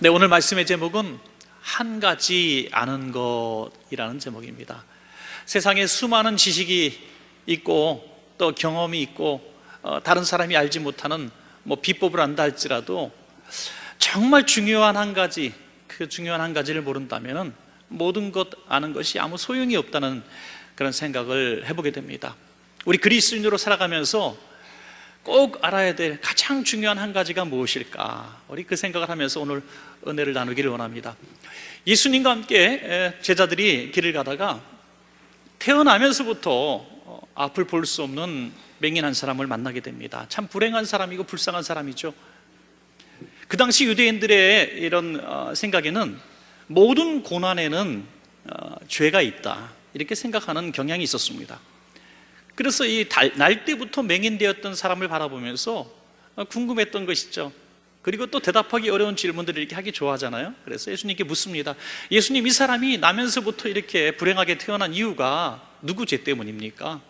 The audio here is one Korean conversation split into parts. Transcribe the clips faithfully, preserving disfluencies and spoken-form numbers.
네, 오늘 말씀의 제목은 한 가지 아는 것이라는 제목입니다. 세상에 수많은 지식이 있고 또 경험이 있고 어, 다른 사람이 알지 못하는 뭐 비법을 안다 할지라도 정말 중요한 한 가지, 그 중요한 한 가지를 모른다면 모든 것 아는 것이 아무 소용이 없다는 그런 생각을 해보게 됩니다. 우리 그리스인으로 살아가면서 꼭 알아야 될 가장 중요한 한 가지가 무엇일까, 우리 그 생각을 하면서 오늘 은혜를 나누기를 원합니다. 예수님과 함께 제자들이 길을 가다가 태어나면서부터 앞을 볼 수 없는 맹인한 사람을 만나게 됩니다. 참 불행한 사람이고 불쌍한 사람이죠. 그 당시 유대인들의 이런 생각에는 모든 고난에는 죄가 있다, 이렇게 생각하는 경향이 있었습니다. 그래서 이 날 때부터 맹인되었던 사람을 바라보면서 궁금했던 것이죠. 그리고 또 대답하기 어려운 질문들을 이렇게 하기 좋아하잖아요. 그래서 예수님께 묻습니다. 예수님, 이 사람이 나면서부터 이렇게 불행하게 태어난 이유가 누구 죄 때문입니까?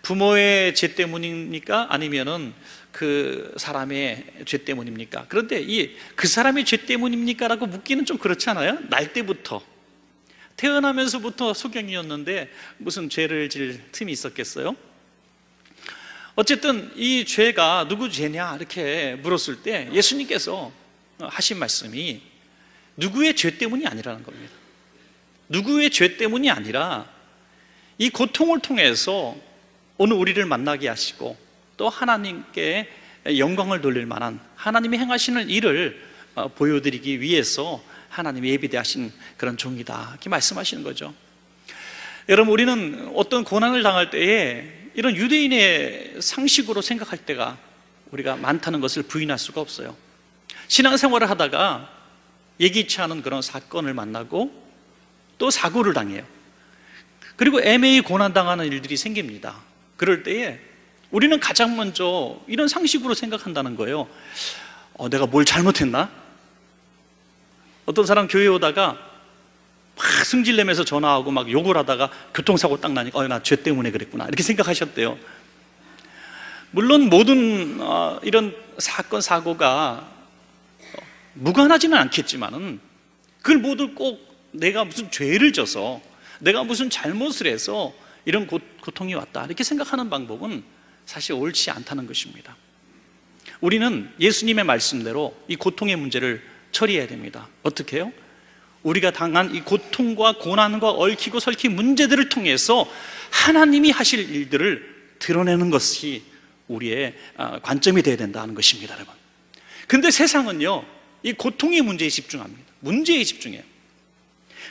부모의 죄 때문입니까? 아니면은 그 사람의 죄 때문입니까? 그런데 이 그 사람의 죄 때문입니까? 라고 묻기는 좀 그렇지 않아요? 날 때부터, 태어나면서부터 소경이었는데 무슨 죄를 질 틈이 있었겠어요? 어쨌든 이 죄가 누구 죄냐 이렇게 물었을 때 예수님께서 하신 말씀이 누구의 죄 때문이 아니라는 겁니다. 누구의 죄 때문이 아니라 이 고통을 통해서 오늘 우리를 만나게 하시고 또 하나님께 영광을 돌릴 만한 하나님이 행하시는 일을 보여드리기 위해서 하나님이 예비되신 그런 종이다, 이렇게 말씀하시는 거죠. 여러분, 우리는 어떤 고난을 당할 때에 이런 유대인의 상식으로 생각할 때가 우리가 많다는 것을 부인할 수가 없어요. 신앙생활을 하다가 예기치 않은 그런 사건을 만나고 또 사고를 당해요. 그리고 애매히 고난당하는 일들이 생깁니다. 그럴 때에 우리는 가장 먼저 이런 상식으로 생각한다는 거예요. 어, 내가 뭘 잘못했나? 어떤 사람 교회에 오다가 막 승질내면서 전화하고 막 욕을 하다가 교통사고 딱 나니까 어, 나 죄 때문에 그랬구나, 이렇게 생각하셨대요. 물론 모든 어, 이런 사건, 사고가 무관하지는 않겠지만은 그걸 모두 꼭 내가 무슨 죄를 져서, 내가 무슨 잘못을 해서 이런 고, 고통이 왔다, 이렇게 생각하는 방법은 사실 옳지 않다는 것입니다. 우리는 예수님의 말씀대로 이 고통의 문제를 처리해야 됩니다. 어떻게 해요? 우리가 당한 이 고통과 고난과 얽히고 설킨 문제들을 통해서 하나님이 하실 일들을 드러내는 것이 우리의 관점이 되어야 된다는 것입니다, 여러분. 근데 세상은요, 이 고통의 문제에 집중합니다. 문제에 집중해요.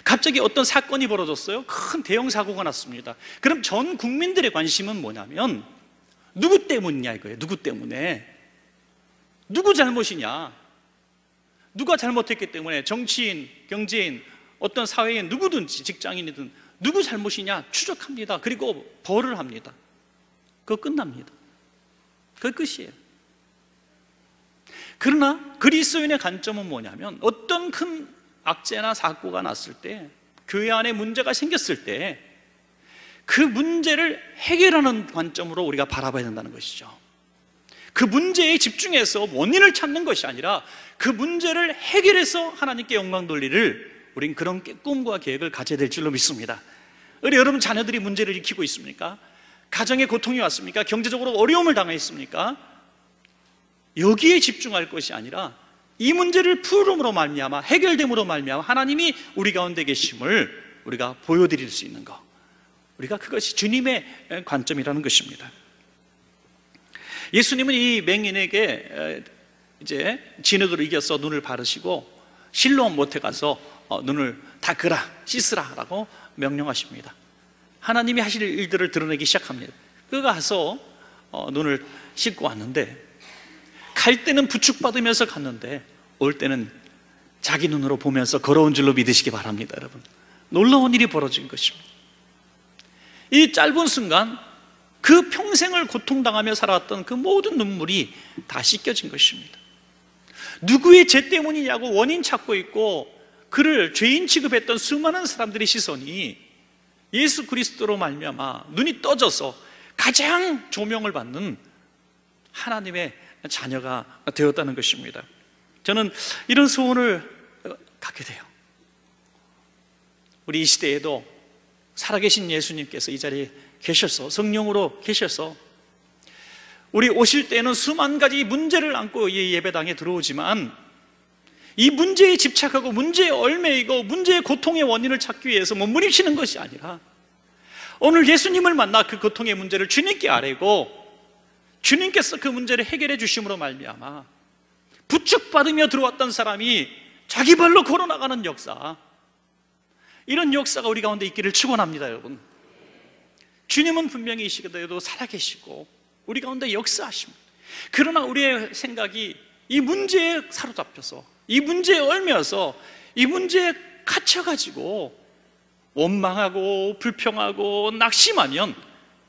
갑자기 어떤 사건이 벌어졌어요. 큰 대형 사고가 났습니다. 그럼 전 국민들의 관심은 뭐냐면 누구 때문이냐 이거예요. 누구 때문에, 누구 잘못이냐, 누가 잘못했기 때문에 정치인, 경제인, 어떤 사회인, 누구든지 직장인이든 누구 잘못이냐 추적합니다. 그리고 벌을 합니다. 그거 끝납니다. 그게 끝이에요. 그러나 그리스도인의 관점은 뭐냐면 어떤 큰 악재나 사고가 났을 때, 교회 안에 문제가 생겼을 때 그 문제를 해결하는 관점으로 우리가 바라봐야 된다는 것이죠. 그 문제에 집중해서 원인을 찾는 것이 아니라 그 문제를 해결해서 하나님께 영광 돌리를, 우린 그런 꿈과 계획을 가져야 될 줄로 믿습니다. 우리 여러분, 자녀들이 문제를 일으키고 있습니까? 가정에 고통이 왔습니까? 경제적으로 어려움을 당했습니까? 여기에 집중할 것이 아니라 이 문제를 풀음으로 말미암아, 해결됨으로 말미암아 하나님이 우리 가운데 계심을 우리가 보여드릴 수 있는 것, 우리가 그것이 주님의 관점이라는 것입니다. 예수님은 이 맹인에게 이제 진흙으로 이겨서 눈을 바르시고 실로암 못에 가서 눈을 닦으라, 씻으라 라고 명령하십니다. 하나님이 하실 일들을 드러내기 시작합니다. 그가 가서 눈을 씻고 왔는데, 갈 때는 부축받으면서 갔는데 올 때는 자기 눈으로 보면서 걸어온 줄로 믿으시기 바랍니다, 여러분. 놀라운 일이 벌어진 것입니다. 이 짧은 순간 그 평생을 고통당하며 살아왔던 그 모든 눈물이 다 씻겨진 것입니다. 누구의 죄 때문이냐고 원인 찾고 있고 그를 죄인 취급했던 수많은 사람들의 시선이 예수 그리스도로 말미암아 눈이 떠져서 가장 조명을 받는 하나님의 자녀가 되었다는 것입니다. 저는 이런 소원을 갖게 돼요. 우리 이 시대에도 살아계신 예수님께서 이 자리에 계셔서, 성령으로 계셔서 우리 오실 때는 수만 가지 문제를 안고 이 예배당에 들어오지만, 이 문제에 집착하고 문제에 얽매이고 문제의 고통의 원인을 찾기 위해서 몸부림치는 것이 아니라, 오늘 예수님을 만나 그 고통의 문제를 주님께 아뢰고 주님께서 그 문제를 해결해 주심으로 말미암아 부축받으며 들어왔던 사람이 자기 발로 걸어나가는 역사, 이런 역사가 우리 가운데 있기를 축원합니다. 여러분, 주님은 분명히 이 시대에도 살아계시고 우리 가운데 역사하십니다. 그러나 우리의 생각이 이 문제에 사로잡혀서, 이 문제에 얽매여서, 이 문제에 갇혀가지고 원망하고 불평하고 낙심하면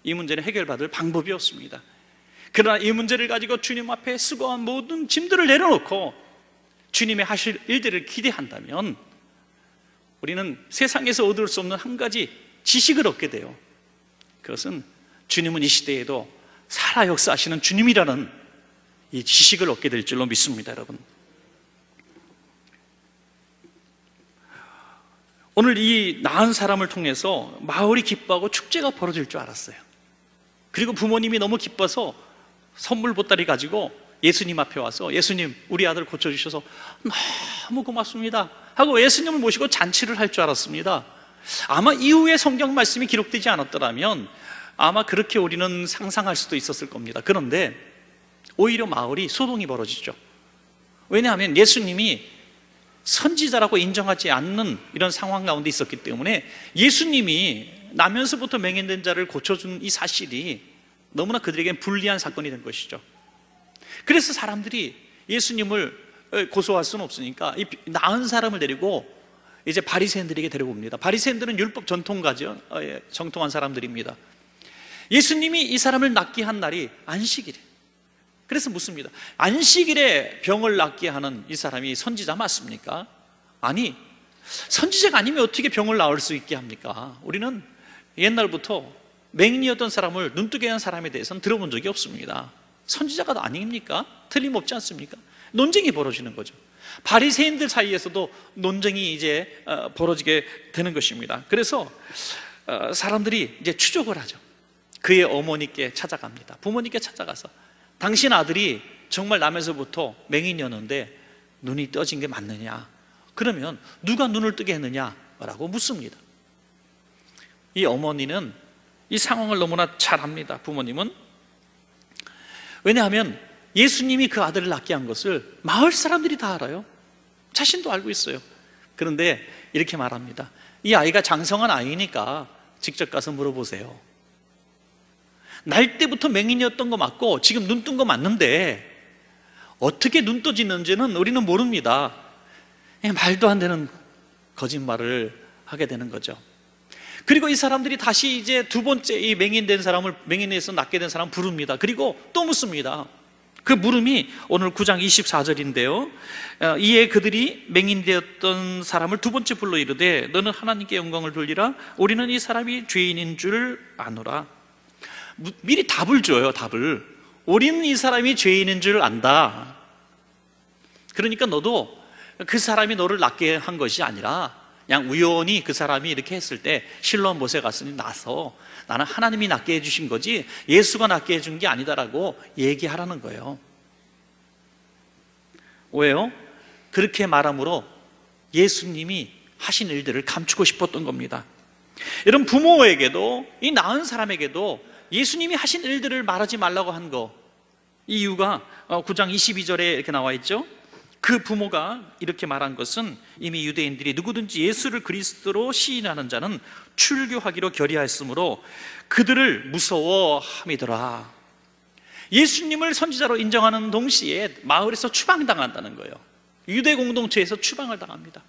이 문제는 해결받을 방법이 없습니다. 그러나 이 문제를 가지고 주님 앞에 수고한 모든 짐들을 내려놓고 주님의 하실 일들을 기대한다면 우리는 세상에서 얻을 수 없는 한 가지 지식을 얻게 돼요. 그것은 주님은 이 시대에도 살아 역사하시는 주님이라는 이 지식을 얻게 될 줄로 믿습니다. 여러분, 오늘 이 낳은 사람을 통해서 마을이 기뻐하고 축제가 벌어질 줄 알았어요. 그리고 부모님이 너무 기뻐서 선물 보따리 가지고 예수님 앞에 와서, 예수님 우리 아들 고쳐주셔서 너무 고맙습니다 하고 예수님을 모시고 잔치를 할 줄 알았습니다. 아마 이후에 성경 말씀이 기록되지 않았더라면 아마 그렇게 우리는 상상할 수도 있었을 겁니다. 그런데 오히려 마을이 소동이 벌어지죠. 왜냐하면 예수님이 선지자라고 인정하지 않는 이런 상황 가운데 있었기 때문에 예수님이 나면서부터 맹인된 자를 고쳐준 이 사실이 너무나 그들에겐 불리한 사건이 된 것이죠. 그래서 사람들이 예수님을 고소할 수는 없으니까 이 나은 사람을 데리고 이제 바리새인들에게 데려옵니다. 바리새인들은 율법 전통가죠, 정통한 사람들입니다. 예수님이 이 사람을 낫게 한 날이 안식일이에요. 그래서 묻습니다. 안식일에 병을 낫게 하는 이 사람이 선지자 맞습니까? 아니, 선지자가 아니면 어떻게 병을 나을 수 있게 합니까? 우리는 옛날부터 맹인이었던 사람을 눈뜨게 한 사람에 대해서는 들어본 적이 없습니다. 선지자가 아닙니까? 틀림없지 않습니까? 논쟁이 벌어지는 거죠. 바리새인들 사이에서도 논쟁이 이제 벌어지게 되는 것입니다. 그래서 사람들이 이제 추적을 하죠. 그의 어머니께 찾아갑니다. 부모님께 찾아가서, 당신 아들이 정말 나면서부터 맹인이었는데 눈이 떠진 게 맞느냐, 그러면 누가 눈을 뜨게 했느냐라고 묻습니다. 이 어머니는 이 상황을 너무나 잘 압니다. 부모님은. 왜냐하면 예수님이 그 아들을 낫게 한 것을 마을 사람들이 다 알아요. 자신도 알고 있어요. 그런데 이렇게 말합니다. 이 아이가 장성한 아이니까 직접 가서 물어보세요. 날 때부터 맹인이었던 거 맞고 지금 눈 뜬 거 맞는데 어떻게 눈 떠지는지는 우리는 모릅니다. 말도 안 되는 거짓말을 하게 되는 거죠. 그리고 이 사람들이 다시 이제 두 번째 이 맹인된 사람을, 맹인에서 낫게 된 사람을 부릅니다. 그리고 또 묻습니다. 그 물음이 오늘 구 장 이십사 절인데요. 이에 그들이 맹인되었던 사람을 두 번째 불러 이르되, 너는 하나님께 영광을 돌리라. 우리는 이 사람이 죄인인 줄 아노라. 미리 답을 줘요, 답을. 우리는 이 사람이 죄인인 줄 안다. 그러니까 너도 그 사람이 너를 낫게 한 것이 아니라 그냥 우연히 그 사람이 이렇게 했을 때 실로암 못에 갔으니 나서 나는 하나님이 낫게 해주신 거지 예수가 낫게 해준 게 아니다라고 얘기하라는 거예요. 왜요? 그렇게 말함으로 예수님이 하신 일들을 감추고 싶었던 겁니다. 이런 부모에게도, 이 낳은 사람에게도 예수님이 하신 일들을 말하지 말라고 한 거, 이유가 구 장 이십이 절에 이렇게 나와 있죠. 그 부모가 이렇게 말한 것은 이미 유대인들이 누구든지 예수를 그리스도로 시인하는 자는 출교하기로 결의하였으므로 그들을 무서워함이더라. 예수님을 선지자로 인정하는 동시에 마을에서 추방당한다는 거예요. 유대 공동체에서 추방을 당합니다.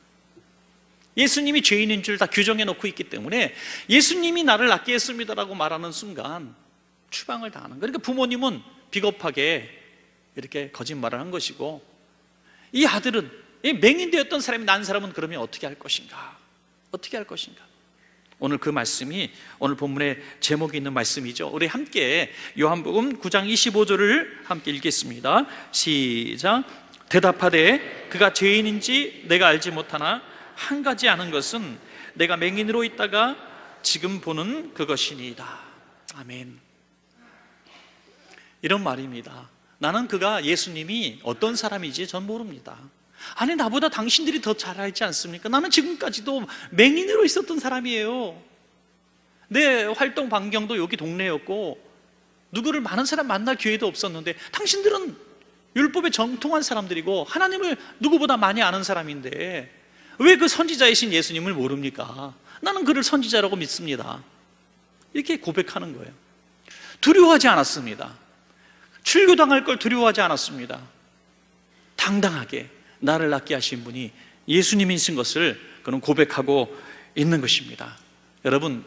예수님이 죄인인 줄 다 규정해 놓고 있기 때문에 예수님이 나를 낫게 했습니다라고 말하는 순간 추방을 당하는 거예요. 그러니까 부모님은 비겁하게 이렇게 거짓말을 한 것이고, 이 아들은, 이 맹인되었던 사람이 난 사람은 그러면 어떻게 할 것인가? 어떻게 할 것인가? 오늘 그 말씀이 오늘 본문의 제목이 있는 말씀이죠. 우리 함께 요한복음 구 장 이십오 절을 함께 읽겠습니다. 시작. 대답하되 그가 죄인인지 내가 알지 못하나 한 가지 아는 것은 내가 맹인으로 있다가 지금 보는 그것이니이다. 아멘. 이런 말입니다. 나는 그가 예수님이 어떤 사람인지 전 모릅니다. 아니, 나보다 당신들이 더 잘 알지 않습니까? 나는 지금까지도 맹인으로 있었던 사람이에요. 내 활동 반경도 여기 동네였고 누구를 많은 사람 만날 기회도 없었는데, 당신들은 율법에 정통한 사람들이고 하나님을 누구보다 많이 아는 사람인데 왜 그 선지자이신 예수님을 모릅니까? 나는 그를 선지자라고 믿습니다. 이렇게 고백하는 거예요. 두려워하지 않았습니다. 출교당할 걸 두려워하지 않았습니다. 당당하게 나를 낫게 하신 분이 예수님이신 것을 그는 고백하고 있는 것입니다. 여러분,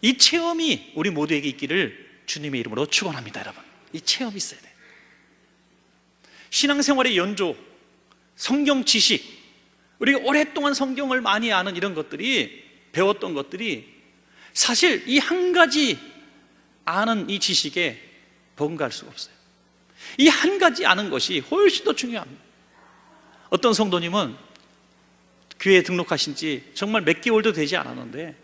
이 체험이 우리 모두에게 있기를 주님의 이름으로 축원합니다. 여러분, 이 체험이 있어야 돼요. 신앙생활의 연조, 성경 지식, 우리가 오랫동안 성경을 많이 아는 이런 것들이, 배웠던 것들이 사실 이 한 가지 아는 이 지식에 번갈 수가 없어요. 이 한 가지 아는 것이 훨씬 더 중요합니다. 어떤 성도님은 교회에 등록하신 지 정말 몇 개월도 되지 않았는데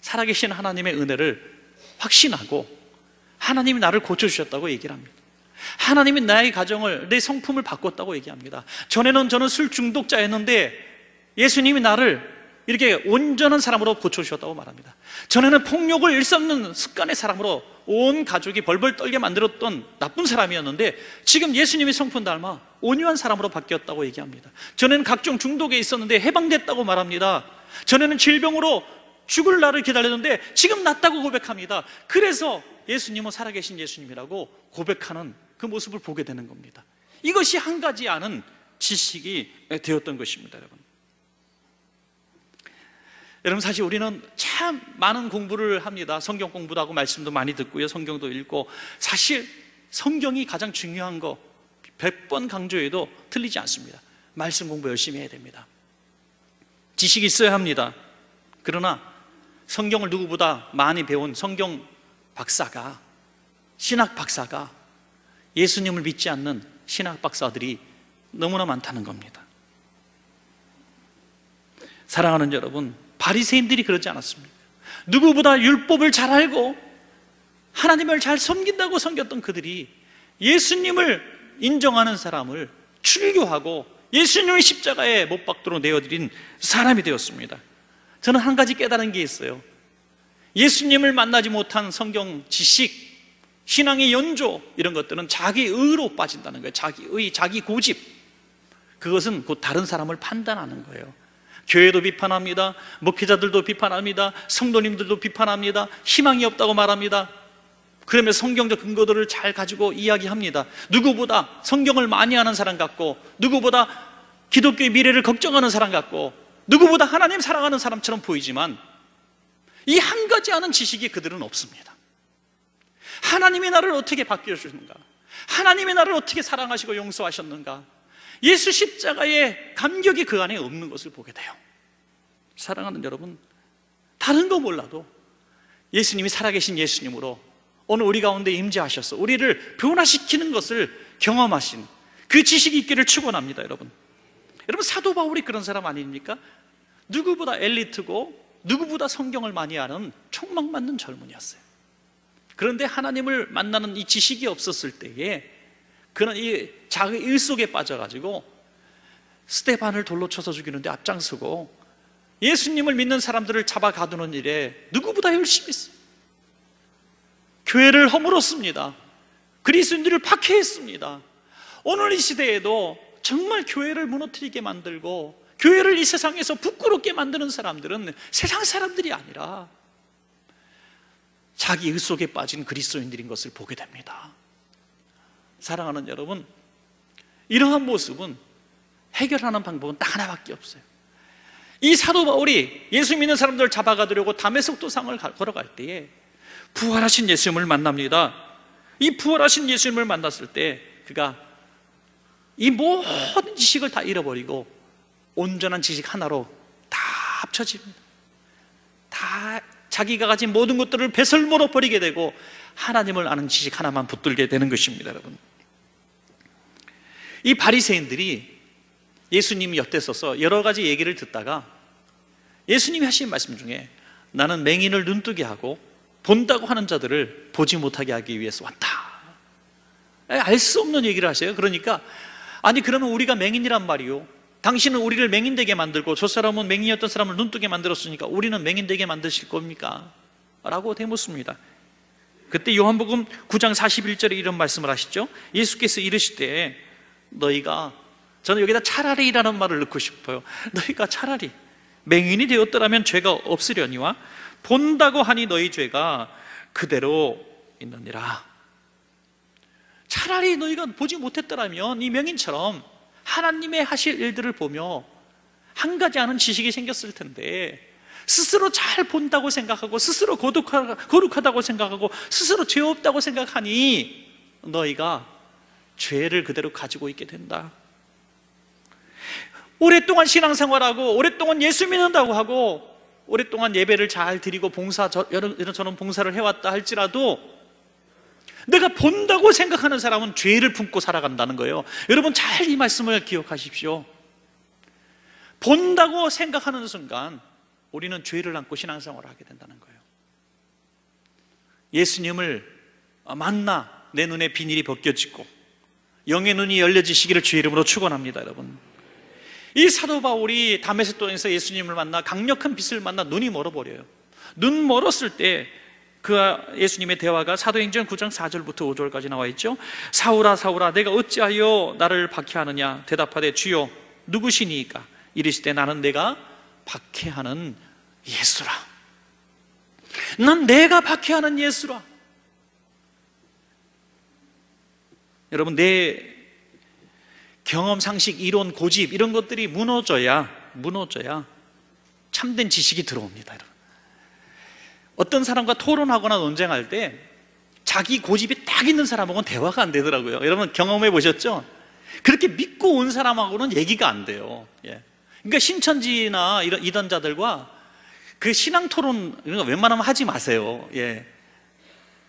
살아계신 하나님의 은혜를 확신하고 하나님이 나를 고쳐주셨다고 얘기를 합니다. 하나님이 나의 가정을, 내 성품을 바꿨다고 얘기합니다. 전에는 저는 술 중독자였는데 예수님이 나를 이렇게 온전한 사람으로 고쳐주셨다고 말합니다. 전에는 폭력을 일삼는 습관의 사람으로 온 가족이 벌벌 떨게 만들었던 나쁜 사람이었는데 지금 예수님의 성품 닮아 온유한 사람으로 바뀌었다고 얘기합니다. 전에는 각종 중독에 있었는데 해방됐다고 말합니다. 전에는 질병으로 죽을 날을 기다렸는데 지금 낫다고 고백합니다. 그래서 예수님은 살아계신 예수님이라고 고백하는 그 모습을 보게 되는 겁니다. 이것이 한 가지 아는 지식이 되었던 것입니다. 여러분, 여러분 사실 우리는 참 많은 공부를 합니다. 성경 공부도 하고 말씀도 많이 듣고요, 성경도 읽고. 사실 성경이 가장 중요한 거 백 번 강조해도 틀리지 않습니다. 말씀 공부 열심히 해야 됩니다. 지식이 있어야 합니다. 그러나 성경을 누구보다 많이 배운 성경 박사가, 신학 박사가, 예수님을 믿지 않는 신학 박사들이 너무나 많다는 겁니다. 사랑하는 여러분, 바리새인들이 그러지 않았습니까? 누구보다 율법을 잘 알고 하나님을 잘 섬긴다고 섬겼던 그들이 예수님을 인정하는 사람을 출교하고 예수님의 십자가에 못 박도록 내어드린 사람이 되었습니다. 저는 한 가지 깨달은 게 있어요. 예수님을 만나지 못한 성경 지식, 신앙의 연조, 이런 것들은 자기 의로 빠진다는 거예요. 자기 의, 자기 고집. 그것은 곧 다른 사람을 판단하는 거예요. 교회도 비판합니다. 목회자들도 비판합니다. 성도님들도 비판합니다. 희망이 없다고 말합니다. 그러면 성경적 근거들을 잘 가지고 이야기합니다. 누구보다 성경을 많이 아는 사람 같고, 누구보다 기독교의 미래를 걱정하는 사람 같고, 누구보다 하나님 사랑하는 사람처럼 보이지만 이 한 가지 아는 지식이 그들은 없습니다. 하나님이 나를 어떻게 바뀌어주는가, 하나님이 나를 어떻게 사랑하시고 용서하셨는가, 예수 십자가의 감격이 그 안에 없는 것을 보게 돼요. 사랑하는 여러분, 다른 거 몰라도 예수님이 살아계신 예수님으로 오늘 우리 가운데 임재하셔서 우리를 변화시키는 것을 경험하신 그 지식이 있기를 축원합니다. 여러분, 여러분 사도 바울이 그런 사람 아닙니까? 누구보다 엘리트고 누구보다 성경을 많이 아는 촉망받는 젊은이였어요. 그런데 하나님을 만나는 이 지식이 없었을 때에 그는 이 자기 일 속에 빠져가지고 스테반을 돌로 쳐서 죽이는데 앞장서고 예수님을 믿는 사람들을 잡아 가두는 일에 누구보다 열심히 했어요. 교회를 허물었습니다. 그리스도인들을 박해했습니다. 오늘 이 시대에도 정말 교회를 무너뜨리게 만들고 교회를 이 세상에서 부끄럽게 만드는 사람들은 세상 사람들이 아니라 자기 의 속에 빠진 그리스도인들인 것을 보게 됩니다. 사랑하는 여러분, 이러한 모습은 해결하는 방법은 딱 하나밖에 없어요. 이 사도 바울이 예수 믿는 사람들을 잡아가두려고 다메섹 도상을 걸어갈 때에 부활하신 예수님을 만납니다. 이 부활하신 예수님을 만났을 때 그가 이 모든 지식을 다 잃어버리고 온전한 지식 하나로 다 합쳐집니다. 다 자기가 가진 모든 것들을 배설물로 버리게 되고 하나님을 아는 지식 하나만 붙들게 되는 것입니다. 여러분, 이 바리새인들이 예수님이 곁에 서서 여러 가지 얘기를 듣다가 예수님이 하신 말씀 중에 나는 맹인을 눈뜨게 하고 본다고 하는 자들을 보지 못하게 하기 위해서 왔다, 알 수 없는 얘기를 하세요. 그러니까 아니 그러면 우리가 맹인이란 말이요, 당신은 우리를 맹인되게 만들고 저 사람은 맹인이었던 사람을 눈뜨게 만들었으니까 우리는 맹인되게 만드실 겁니까? 라고 되묻습니다. 그때 요한복음 구 장 사십일 절에 이런 말씀을 하시죠. 예수께서 이르시되 너희가, 저는 여기다 차라리 라는 말을 넣고 싶어요. 너희가 차라리 맹인이 되었더라면 죄가 없으려니와 본다고 하니 너희 죄가 그대로 있느니라. 차라리 너희가 보지 못했더라면 이 맹인처럼 하나님의 하실 일들을 보며 한 가지 아는 지식이 생겼을 텐데 스스로 잘 본다고 생각하고 스스로 거룩하다고 생각하고 스스로 죄 없다고 생각하니 너희가 죄를 그대로 가지고 있게 된다. 오랫동안 신앙생활하고 오랫동안 예수 믿는다고 하고 오랫동안 예배를 잘 드리고 봉사, 이런저런 봉사를 해왔다 할지라도 내가 본다고 생각하는 사람은 죄를 품고 살아간다는 거예요. 여러분 잘 이 말씀을 기억하십시오. 본다고 생각하는 순간 우리는 죄를 안고 신앙생활을 하게 된다는 거예요. 예수님을 만나 내 눈에 비닐이 벗겨지고 영의 눈이 열려지시기를 주의 이름으로 축원합니다. 여러분 이 사도 바울이 다메섹도에서 예수님을 만나 강력한 빛을 만나 눈이 멀어버려요. 눈 멀었을 때 그와 예수님의 대화가 사도행전 구 장 사 절부터 오 절까지 나와 있죠. 사울아 사울아 내가 어찌하여 나를 박해하느냐, 대답하되 주여 누구시니까, 이르시되 나는 내가 박해하는 예수라. 난 내가 박해하는 예수라. 여러분 내 경험, 상식, 이론, 고집 이런 것들이 무너져야 무너져야 참된 지식이 들어옵니다. 여러분 어떤 사람과 토론하거나 논쟁할 때 자기 고집이 딱 있는 사람하고는 대화가 안 되더라고요. 여러분 경험해 보셨죠? 그렇게 믿고 온 사람하고는 얘기가 안 돼요. 예. 그러니까 신천지나 이런 이단자들과 그 신앙 토론 이런 거 웬만하면 하지 마세요. 예.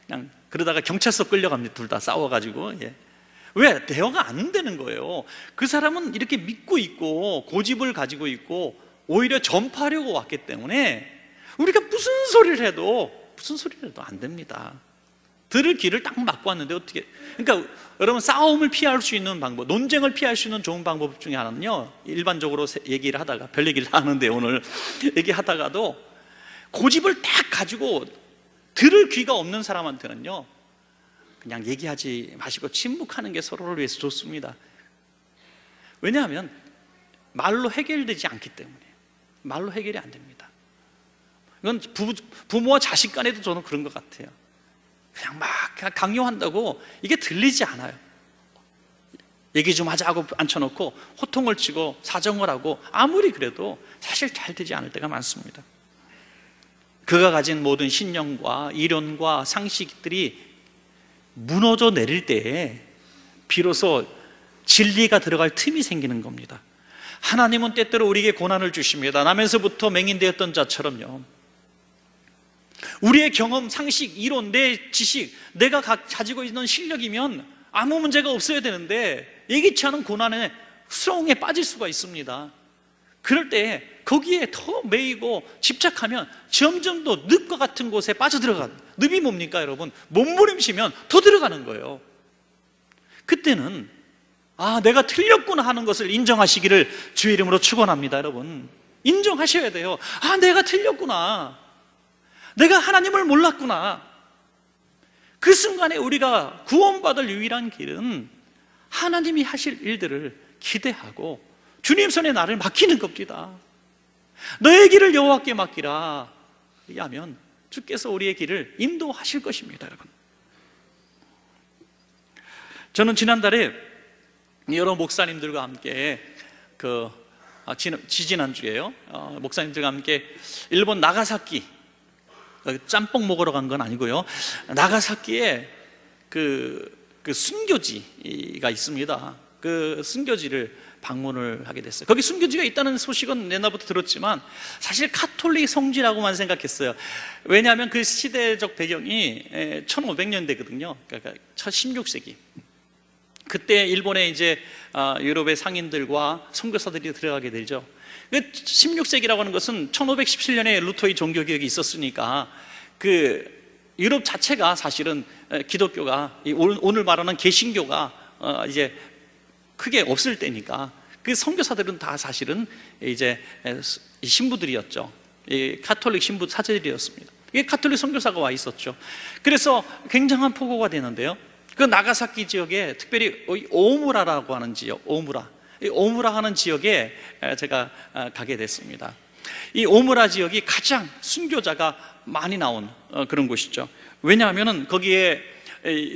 그냥 그러다가 경찰서 끌려갑니다. 둘 다 싸워가지고. 예. 왜? 대화가 안 되는 거예요. 그 사람은 이렇게 믿고 있고 고집을 가지고 있고 오히려 전파하려고 왔기 때문에 우리가 무슨 소리를 해도 무슨 소리를 해도 안 됩니다. 들을 길을 딱 막고 왔는데 어떻게. 그러니까 여러분 싸움을 피할 수 있는 방법, 논쟁을 피할 수 있는 좋은 방법 중에 하나는요, 일반적으로 얘기를 하다가 별 얘기를 하는데 오늘 얘기하다가도 고집을 딱 가지고 들을 귀가 없는 사람한테는요 그냥 얘기하지 마시고 침묵하는 게 서로를 위해서 좋습니다. 왜냐하면 말로 해결되지 않기 때문에, 말로 해결이 안 됩니다. 이건 부, 부모와 자식 간에도 저는 그런 것 같아요. 그냥 막 강요한다고 이게 들리지 않아요. 얘기 좀 하자 하고 앉혀놓고 호통을 치고 사정을 하고 아무리 그래도 사실 잘 되지 않을 때가 많습니다. 그가 가진 모든 신념과 이론과 상식들이 무너져 내릴 때에 비로소 진리가 들어갈 틈이 생기는 겁니다. 하나님은 때때로 우리에게 고난을 주십니다. 나면서부터 맹인되었던 자처럼요, 우리의 경험, 상식, 이론, 내 지식, 내가 가지고 있는 실력이면 아무 문제가 없어야 되는데 예기치 않은 고난에, 수렁에 빠질 수가 있습니다. 그럴 때 거기에 더 매이고 집착하면 점점 더 늪과 같은 곳에 빠져들어가는, 늪이 뭡니까 여러분? 몸부림치면 더 들어가는 거예요. 그때는 아 내가 틀렸구나 하는 것을 인정하시기를 주의 이름으로 축원합니다. 여러분 인정하셔야 돼요. 아 내가 틀렸구나, 내가 하나님을 몰랐구나. 그 순간에 우리가 구원받을 유일한 길은 하나님이 하실 일들을 기대하고 주님 손에 나를 맡기는 겁니다. 너의 길을 여호와께 맡기라 하면 주께서 우리의 길을 인도하실 것입니다. 여러분 저는 지난달에 여러 목사님들과 함께 그 아, 지지난주에요 어, 목사님들과 함께 일본 나가사키, 짬뽕 먹으러 간 건 아니고요, 나가사키에 그, 그 순교지가 있습니다. 그 순교지를 방문을 하게 됐어요. 거기 순교지가 있다는 소식은 옛날부터 들었지만 사실 카톨릭 성지라고만 생각했어요. 왜냐하면 그 시대적 배경이 천오백 년대거든요. 그러니까 십육 세기. 그때 일본에 이제 유럽의 상인들과 선교사들이 들어가게 되죠. 십육 세기라고 하는 것은 천오백십칠 년에 루터의 종교개혁이 있었으니까 그 유럽 자체가 사실은 기독교가 오늘 말하는 개신교가 이제 크게 없을 때니까 그 선교사들은 다 사실은 이제 신부들이었죠. 가톨릭 신부 사제들이었습니다. 이게 가톨릭 선교사가 와 있었죠. 그래서 굉장한 포고가 되는데요. 그 나가사키 지역에 특별히 오무라라고 하는 지역, 오무라. 이 오무라 하는 지역에 제가 가게 됐습니다. 이 오무라 지역이 가장 순교자가 많이 나온 그런 곳이죠. 왜냐하면 거기에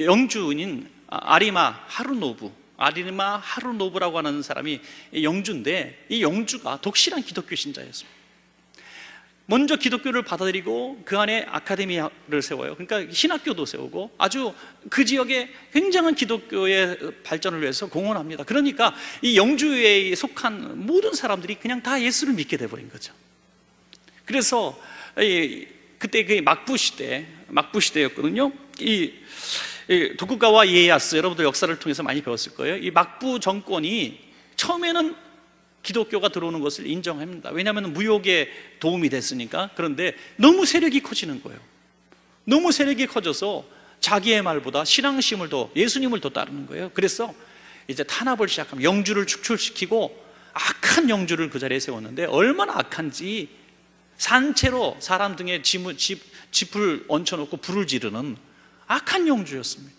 영주인 아리마 하루노부, 아리마 하루노부라고 하는 사람이 영주인데 이 영주가 독실한 기독교 신자였습니다. 먼저 기독교를 받아들이고 그 안에 아카데미아를 세워요. 그러니까 신학교도 세우고 아주 그 지역에 굉장한 기독교의 발전을 위해서 공헌합니다. 그러니까 이 영주에 속한 모든 사람들이 그냥 다 예수를 믿게 돼버린 거죠. 그래서 그때 그 막부 시대, 막부 시대였거든요. 이 도쿠가와 이에야스, 여러분들 역사를 통해서 많이 배웠을 거예요. 이 막부 정권이 처음에는 기독교가 들어오는 것을 인정합니다. 왜냐하면 무역에 도움이 됐으니까. 그런데 너무 세력이 커지는 거예요. 너무 세력이 커져서 자기의 말보다 신앙심을 더, 예수님을 더 따르는 거예요. 그래서 이제 탄압을 시작합니다. 영주를 축출시키고 악한 영주를 그 자리에 세웠는데 얼마나 악한지 산채로 사람 등에 짐을, 집, 짚을 얹혀놓고 불을 지르는 악한 영주였습니다.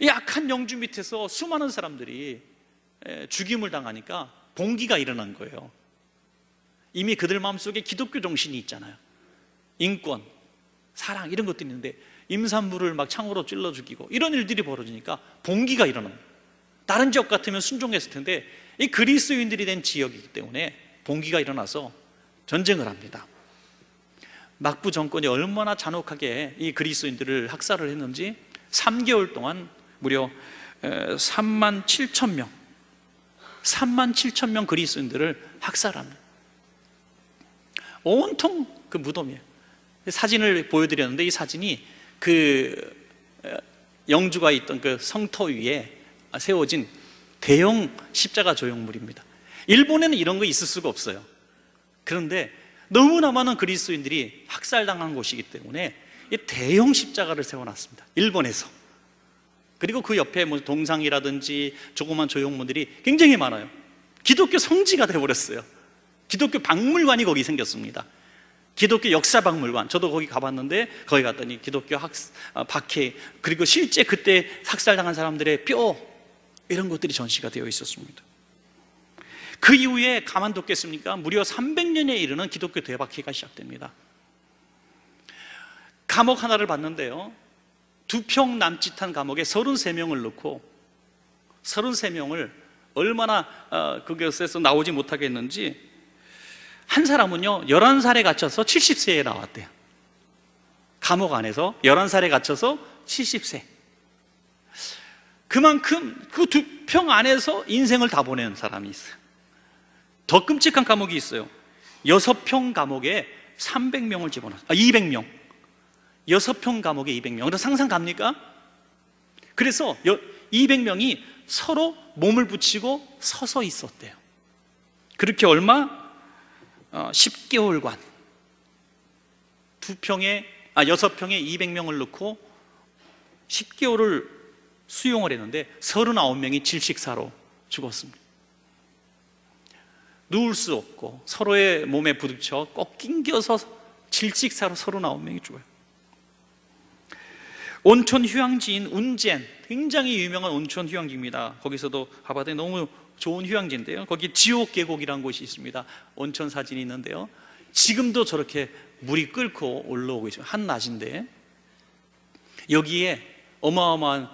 이 악한 영주 밑에서 수많은 사람들이 죽임을 당하니까 봉기가 일어난 거예요. 이미 그들 마음속에 기독교 정신이 있잖아요. 인권, 사랑 이런 것도 있는데 임산부를 막 창으로 찔러 죽이고 이런 일들이 벌어지니까 봉기가 일어나요. 다른 지역 같으면 순종했을 텐데 이 그리스인들이 된 지역이기 때문에 봉기가 일어나서 전쟁을 합니다. 막부 정권이 얼마나 잔혹하게 이 그리스인들을 학살을 했는지 삼 개월 동안 무려 삼만 칠천 명 삼만 칠천 명 그리스인들을 학살합니다. 온통 그 무덤이에요. 사진을 보여드렸는데 이 사진이 그 영주가 있던 그 성터 위에 세워진 대형 십자가 조형물입니다. 일본에는 이런 거 있을 수가 없어요. 그런데 너무나 많은 그리스인들이 학살당한 곳이기 때문에 이 대형 십자가를 세워놨습니다. 일본에서. 그리고 그 옆에 뭐 동상이라든지 조그만 조형물들이 굉장히 많아요. 기독교 성지가 되어버렸어요. 기독교 박물관이 거기 생겼습니다. 기독교 역사 박물관. 저도 거기 가봤는데 거기 갔더니 기독교 학, 아, 박해 그리고 실제 그때 학살당한 사람들의 뼈 이런 것들이 전시가 되어 있었습니다. 그 이후에 가만뒀겠습니까? 무려 삼백 년에 이르는 기독교 대박해가 시작됩니다. 감옥 하나를 봤는데요. 두 평 남짓한 감옥에 서른세 명을 넣고 서른세 명을 얼마나 어, 그것에서 나오지 못하게 했는지 한 사람은요 열한 살에 갇혀서 칠십 세에 나왔대요. 감옥 안에서 열한 살에 갇혀서 칠십 세. 그만큼 그 두 평 안에서 인생을 다 보낸 사람이 있어요. 더 끔찍한 감옥이 있어요. 여섯 평 감옥에 삼백 명을 집어넣었어요. 아, 이백 명. 여섯 평 감옥에 이백 명. 그래서 상상 갑니까? 그래서 이백 명이 서로 몸을 붙이고 서서 있었대요. 그렇게 얼마? 어, 십 개월간 두 평에, 아, 여섯 평에 이백 명을 넣고 십 개월을 수용을 했는데 서른아홉 명이 질식사로 죽었습니다. 누울 수 없고 서로의 몸에 부딪혀 꺾인겨서 질식사로 서른아홉 명이 죽어요. 온천 휴양지인 운젠, 굉장히 유명한 온천 휴양지입니다. 거기서도 가봤더니 너무 좋은 휴양지인데요. 거기 지옥 계곡이라는 곳이 있습니다. 온천 사진이 있는데요. 지금도 저렇게 물이 끓고 올라오고 있어요. 한낮인데 여기에 어마어마한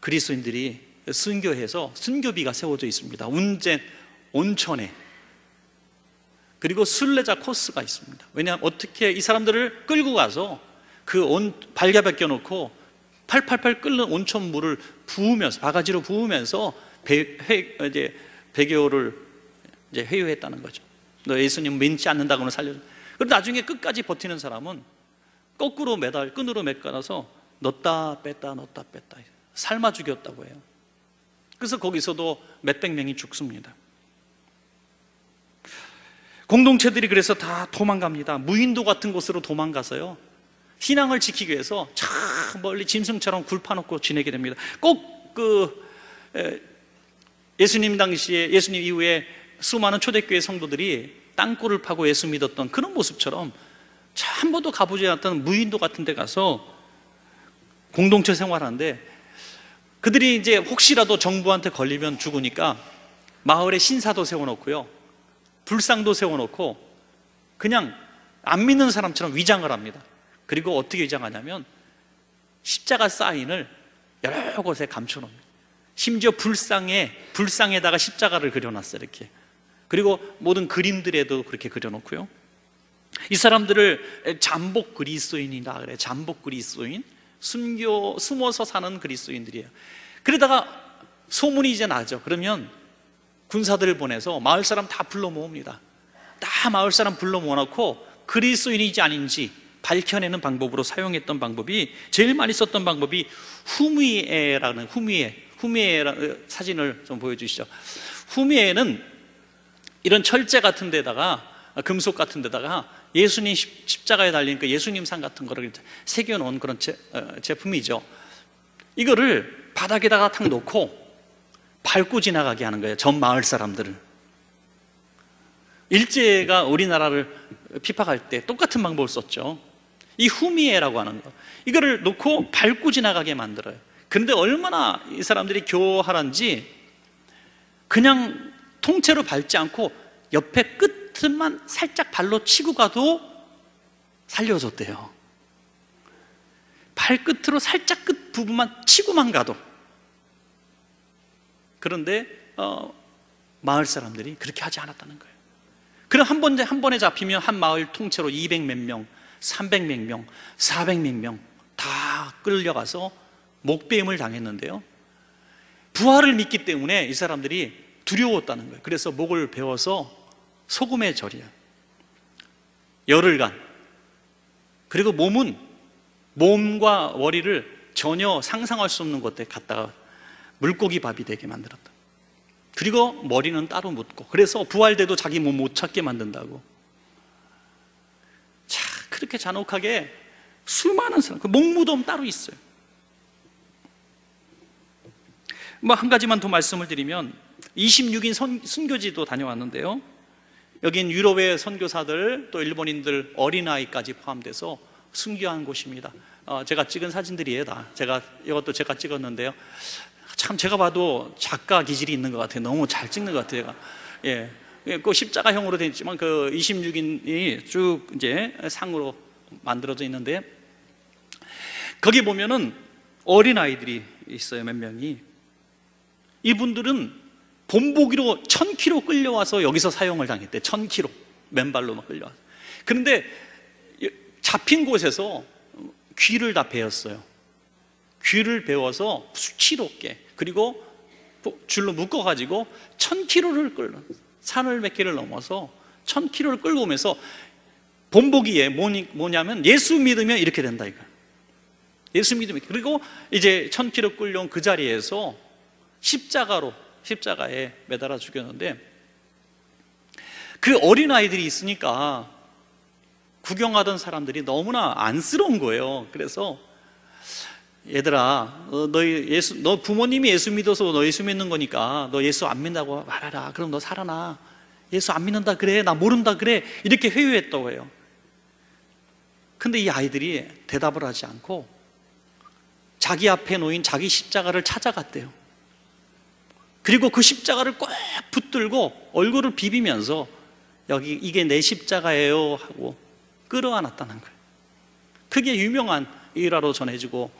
그리스인들이 순교해서 순교비가 세워져 있습니다. 운젠 온천에. 그리고 순례자 코스가 있습니다. 왜냐하면 어떻게 이 사람들을 끌고 가서 그 온, 발갑에 껴놓고 팔팔팔 끓는 온천 물을 부으면서, 바가지로 부으면서 배, 회, 이제 배교를 이제 회유했다는 거죠. 너 예수님 믿지 않는다고는 살려줘. 그리고 나중에 끝까지 버티는 사람은 거꾸로 매달, 끈으로 매달아서 넣었다 뺐다 넣었다 뺐다 삶아 죽였다고 해요. 그래서 거기서도 몇백 명이 죽습니다. 공동체들이 그래서 다 도망갑니다. 무인도 같은 곳으로 도망가서요, 신앙을 지키기 위해서 참 멀리 짐승처럼 굴파놓고 지내게 됩니다. 꼭 그 예수님 당시에, 예수님 이후에 수많은 초대교회 성도들이 땅굴을 파고 예수 믿었던 그런 모습처럼 한 번도 가보지 않았던 무인도 같은 데 가서 공동체 생활하는데, 그들이 이제 혹시라도 정부한테 걸리면 죽으니까 마을에 신사도 세워놓고요, 불상도 세워놓고 그냥 안 믿는 사람처럼 위장을 합니다. 그리고 어떻게 위장하냐면 십자가 사인을 여러 곳에 감춰놓습니다. 심지어 불상에, 불상에다가 십자가를 그려놨어요, 이렇게. 그리고 모든 그림들에도 그렇게 그려놓고요. 이 사람들을 잠복 그리스도인이라 그래. 잠복 그리스도인, 숨겨, 숨어서 사는 그리스도인들이에요. 그러다가 소문이 이제 나죠. 그러면 군사들을 보내서 마을 사람 다 불러 모읍니다. 다 마을 사람 불러 모아놓고 그리스도인인지 아닌지 밝혀내는 방법으로 사용했던 방법이, 제일 많이 썼던 방법이 후미에라는, 후미에, 후미에라는 사진을 좀 보여주시죠. 후미에는 이런 철제 같은 데다가, 금속 같은 데다가 예수님 십자가에 달린 그 예수님 상 같은 거를 새겨놓은 그런 제, 어, 제품이죠. 이거를 바닥에다가 탁 놓고 밟고 지나가게 하는 거예요, 전 마을 사람들을. 일제가 우리나라를 피팍할 때 똑같은 방법을 썼죠. 이 후미에라고 하는 거, 이거를 놓고 밟고 지나가게 만들어요. 그런데 얼마나 이 사람들이 교활한지 그냥 통째로 밟지 않고 옆에 끝 틈만 살짝 발로 치고 가도 살려줬대요. 발끝으로 살짝 끝 부분만 치고만 가도. 그런데 어, 마을 사람들이 그렇게 하지 않았다는 거예요. 그럼 한, 번, 한 번에 잡히면 한 마을 통째로 이백 몇 명, 삼백 몇 명, 사백 몇 명 다 끌려가서 목배임을 당했는데요, 부활을 믿기 때문에 이 사람들이 두려웠다는 거예요. 그래서 목을 베어서 소금에 절이야, 열흘간. 그리고 몸은, 몸과 머리를 전혀 상상할 수 없는 곳에 갔다가 물고기 밥이 되게 만들었다. 그리고 머리는 따로 묻고, 그래서 부활돼도 자기 몸 못 찾게 만든다고. 자, 그렇게 잔혹하게 수많은 사람, 그 목무덤 따로 있어요. 뭐 한 가지만 더 말씀을 드리면, 이십육 인 선, 순교지도 다녀왔는데요, 여긴 유럽의 선교사들, 또 일본인들, 어린아이까지 포함돼서 순교한 곳입니다. 어, 제가 찍은 사진들이에요, 다. 제가, 이것도 제가 찍었는데요. 참 제가 봐도 작가 기질이 있는 것 같아요. 너무 잘 찍는 것 같아요, 제가. 예. 그 십자가형으로 되어 있지만 그 이십육 인이 쭉 이제 상으로 만들어져 있는데, 거기 보면은 어린아이들이 있어요, 몇 명이. 이분들은 본보기로 천 킬로미터 끌려와서 여기서 사형을 당했대. 천 킬로미터 맨발로만 끌려와서. 그런데 잡힌 곳에서 귀를 다 베었어요. 귀를 베어서 수치롭게, 그리고 줄로 묶어가지고 천 킬로미터를 끌는, 산을 몇 개를 넘어서 천 킬로미터를 끌고 오면서, 본보기에 뭐냐면 예수 믿으면 이렇게 된다, 이거. 예수 믿으면. 그리고 이제 천 킬로미터 끌려온 그 자리에서 십자가로, 십자가에 매달아 죽였는데, 그 어린아이들이 있으니까 구경하던 사람들이 너무나 안쓰러운 거예요. 그래서 얘들아, 너희 예수, 너 부모님이 예수 믿어서 너 예수 믿는 거니까 너 예수 안 믿는다고 말하라. 그럼 너 살아나. 예수 안 믿는다 그래, 나 모른다 그래, 이렇게 회유했다고 해요. 근데 이 아이들이 대답을 하지 않고 자기 앞에 놓인 자기 십자가를 찾아갔대요. 그리고 그 십자가를 꼭 붙들고 얼굴을 비비면서 여기, 이게 내 십자가예요 하고 끌어안았다는 거예요. 그게 유명한 일화로 전해지고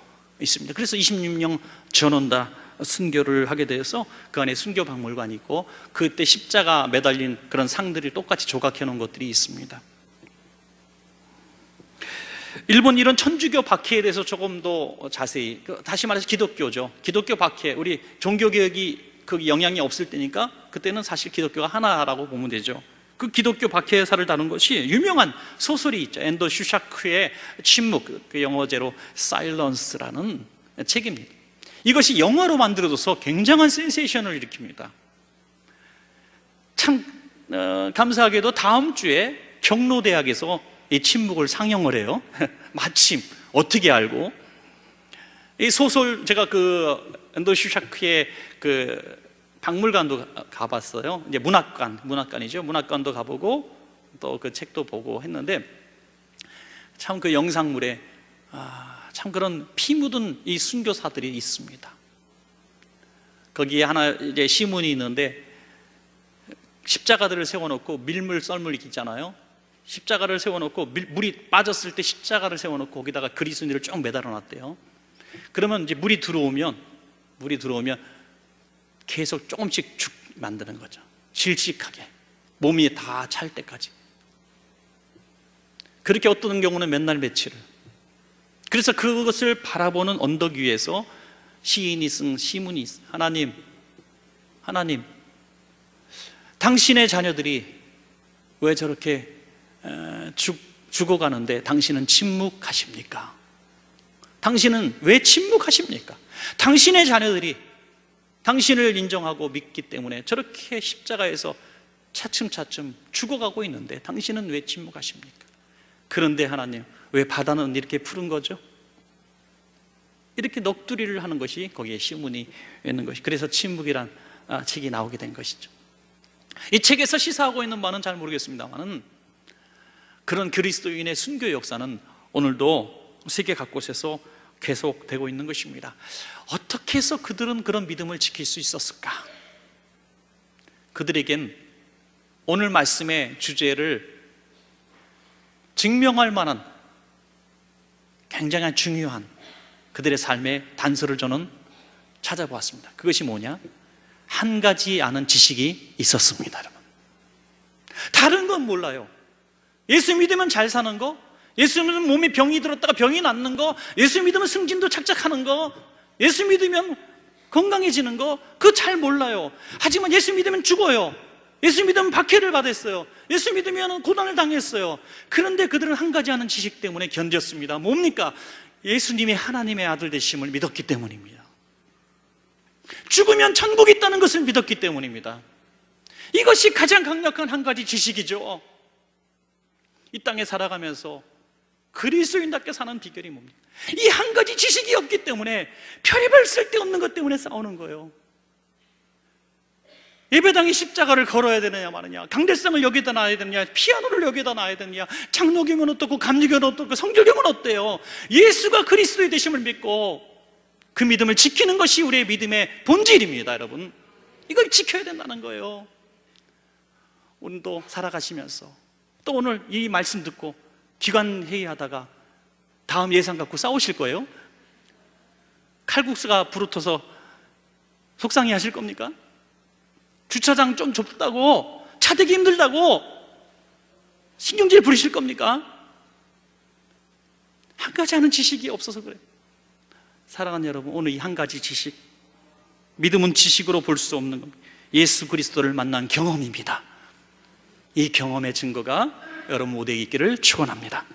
있습니다. 그래서 이십육 명 전원 다 순교를 하게 돼서 그 안에 순교 박물관이 있고, 그때 십자가 매달린 그런 상들이 똑같이 조각해 놓은 것들이 있습니다. 일본 이런 천주교 박해에 대해서 조금 더 자세히, 다시 말해서 기독교죠, 기독교 박해. 우리 종교개혁이 그 영향이 없을 때니까 그때는 사실 기독교가 하나라고 보면 되죠. 그 기독교 박해사를 다룬 것이 유명한 소설이 있죠. 엔도 슈샤크의 침묵, 그 영어제로 사일런스라는 책입니다. 이것이 영화로 만들어져서 굉장한 센세이션을 일으킵니다. 참 어, 감사하게도 다음 주에 경로대학에서 이 침묵을 상영을 해요. 마침 어떻게 알고 이 소설, 제가 그 앤더 슈샤크의 그 박물관도 가봤어요. 이제 문학관, 문학관이죠. 문학관도 가보고 또 그 책도 보고 했는데, 참 그 영상물에 아, 참 그런 피 묻은 이 순교사들이 있습니다. 거기에 하나 이제 시문이 있는데, 십자가들을 세워놓고 밀물 썰물 있잖아요. 십자가를 세워놓고 밀, 물이 빠졌을 때 십자가를 세워놓고 거기다가 그리스인들을 쭉 매달아놨대요. 그러면 이제 물이 들어오면 물이 들어오면 계속 조금씩 죽 만드는 거죠. 질식하게 몸이 다 찰 때까지. 그렇게 어떤 경우는 몇 날 며칠을. 그래서 그것을 바라보는 언덕 위에서 시인이 쓴 시문이 있어요. 하나님, 하나님, 당신의 자녀들이 왜 저렇게 죽, 죽어가는데 당신은 침묵하십니까? 당신은 왜 침묵하십니까? 당신의 자녀들이 당신을 인정하고 믿기 때문에 저렇게 십자가에서 차츰차츰 죽어가고 있는데 당신은 왜 침묵하십니까? 그런데 하나님, 왜 바다는 이렇게 푸른 거죠? 이렇게 넋두리를 하는 것이 거기에 시문이 있는 것이, 그래서 침묵이란 책이 나오게 된 것이죠. 이 책에서 시사하고 있는 바는 잘 모르겠습니다만, 그런 그리스도인의 순교 역사는 오늘도 세계 각곳에서 계속되고 있는 것입니다. 어떻게 해서 그들은 그런 믿음을 지킬 수 있었을까? 그들에겐 오늘 말씀의 주제를 증명할 만한 굉장히 중요한 그들의 삶의 단서를 저는 찾아보았습니다. 그것이 뭐냐? 한 가지 아는 지식이 있었습니다, 여러분. 다른 건 몰라요. 예수 믿으면 잘 사는 거, 예수 믿으면 몸에 병이 들었다가 병이 낫는 거, 예수 믿으면 승진도 착착하는 거, 예수 믿으면 건강해지는 거, 그거 잘 몰라요. 하지만 예수 믿으면 죽어요. 예수 믿으면 박해를 받았어요. 예수 믿으면 고난을 당했어요. 그런데 그들은 한 가지 아는 지식 때문에 견뎠습니다. 뭡니까? 예수님이 하나님의 아들 되심을 믿었기 때문입니다. 죽으면 천국이 있다는 것을 믿었기 때문입니다. 이것이 가장 강력한 한 가지 지식이죠. 이 땅에 살아가면서 그리스도인답게 사는 비결이 뭡니까? 이 한 가지 지식이 없기 때문에, 별의별 쓸데없는 것 때문에 싸우는 거예요. 예배당에 십자가를 걸어야 되느냐 마느냐, 강대상을 여기다 놔야 되느냐, 피아노를 여기다 놔야 되느냐, 장로교면 어떻고 감리교는 어떻고 성결교면 어때요? 예수가 그리스도의 되심을 믿고 그 믿음을 지키는 것이 우리의 믿음의 본질입니다, 여러분. 이걸 지켜야 된다는 거예요. 오늘도 살아가시면서, 또 오늘 이 말씀 듣고 기관회의하다가 다음 예산 갖고 싸우실 거예요? 칼국수가 부르터서 속상해 하실 겁니까? 주차장 좀 좁다고, 차 대기 힘들다고 신경질 부리실 겁니까? 한 가지 아는 지식이 없어서 그래요. 사랑하는 여러분, 오늘 이 한 가지 지식, 믿음은 지식으로 볼 수 없는 겁니다. 예수 그리스도를 만난 경험입니다. 이 경험의 증거가 여러분 모두에게 있기를 축원합니다.